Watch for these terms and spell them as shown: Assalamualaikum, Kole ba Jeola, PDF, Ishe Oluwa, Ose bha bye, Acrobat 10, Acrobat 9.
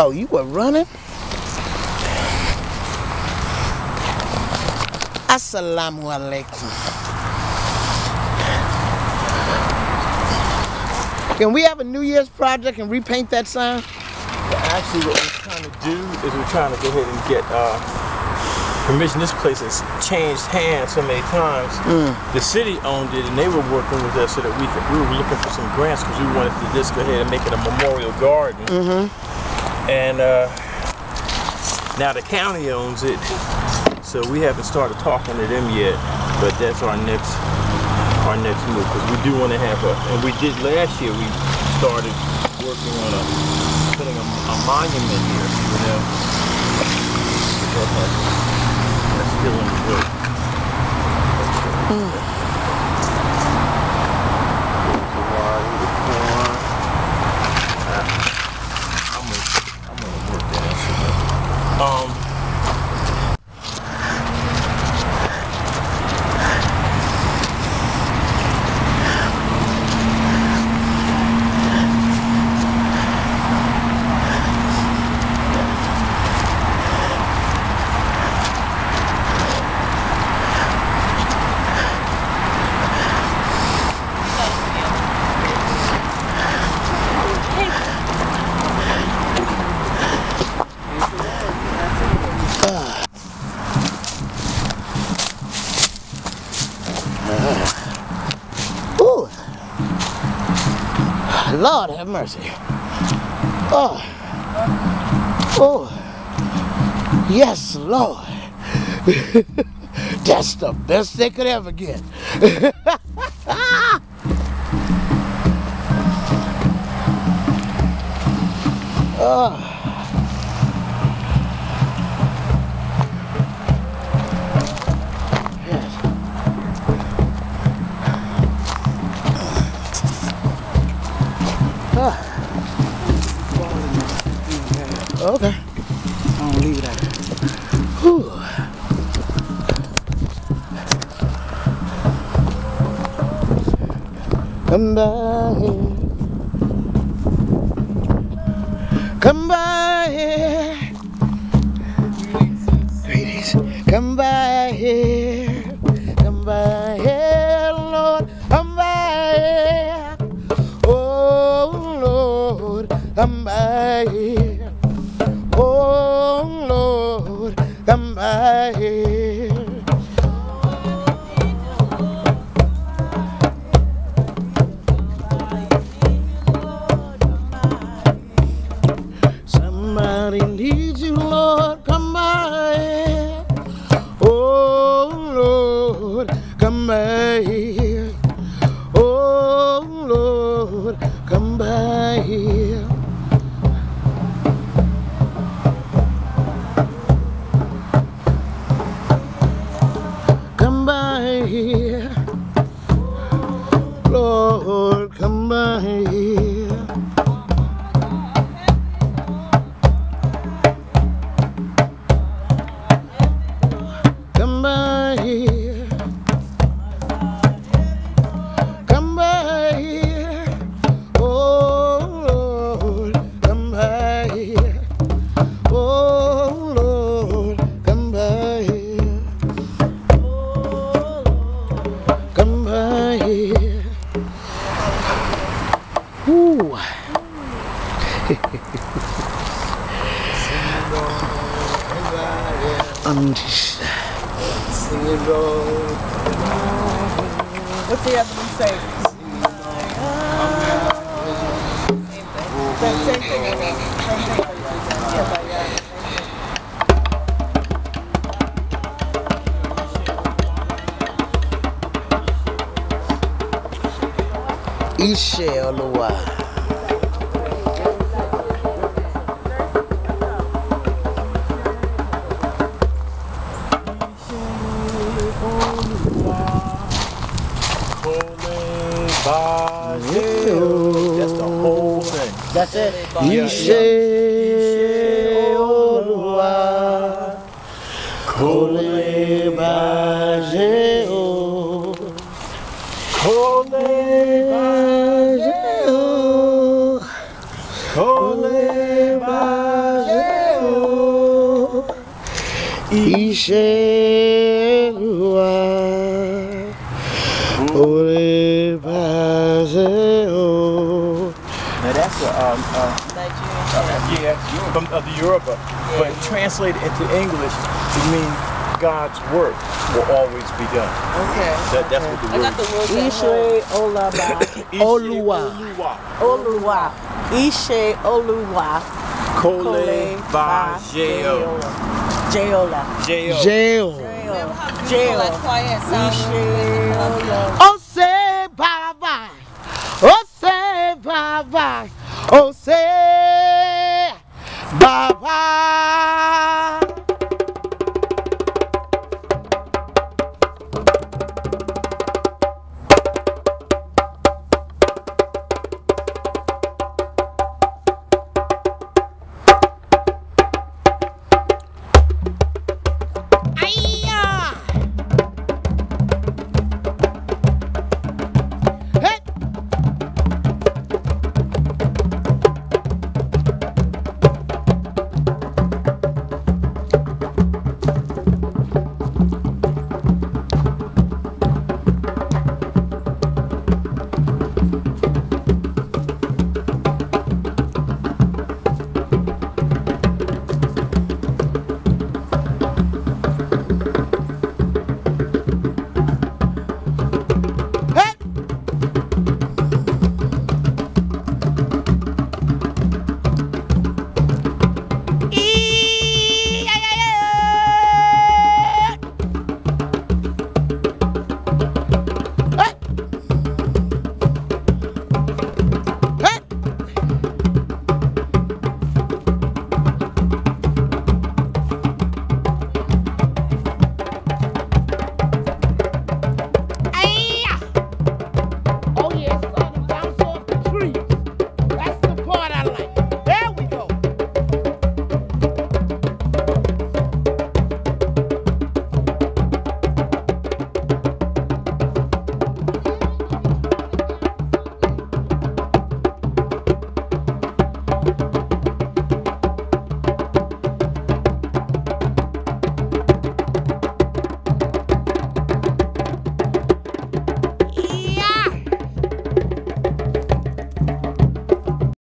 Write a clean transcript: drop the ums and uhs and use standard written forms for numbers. Wow, you were running? Assalamualaikum. Can we have a New Year's project and repaint that sign? Well, actually, what we're trying to do is we're trying to go ahead and get permission. This place has changed hands so many times. The city owned it and they were working with us so that we were looking for some grants because we wanted to just go ahead and make it a memorial garden. And now the county owns it, so we haven't started talking to them yet, but that's our next move, because we do want to have a, and we did last year, we started working on putting a monument here, you know. That's still in the work. I'm gonna work that out. Lord have mercy. Oh, oh, yes, Lord. That's the best they could ever get. Oh. Okay. I'm gonna leave it out. Whew. Come by here. Come by here. Greetings. Come by here. Come by here, Lord. Come by here. Oh, Lord. Come by here. Oh, Lord, come by here. Somebody needs you, Lord, come by here. Oh, Lord, come by here. Oh, Lord, come by here. Lord, come by here. Come by here. Come by here. Oh, Lord, come by here. Oh, Lord, come by here. Oh, Lord, come by here. Ooh. What's the other one say? Same thing. Ishe Oluwa. Kole ba Jeola. That's the whole thing. That's it. Ishe Oluwa. Kole ba Jeola. Kole ba Jeola. Oh! Kole ba Jeola, Ishe Oluwa. Kole ba Jeola. Now that's Nigeria. Yeah, from the Europe, yeah. But translated into English, it means God's work will always be done. Okay. That's what the word is. I got the word. Ishe Oluwa. Oluwa. Ishe Oluwa. Kole ba Jeola. Jeola. Jeola. Jeola. Jeola. Ose bha bye. Ose bha bye. Ose bha bye.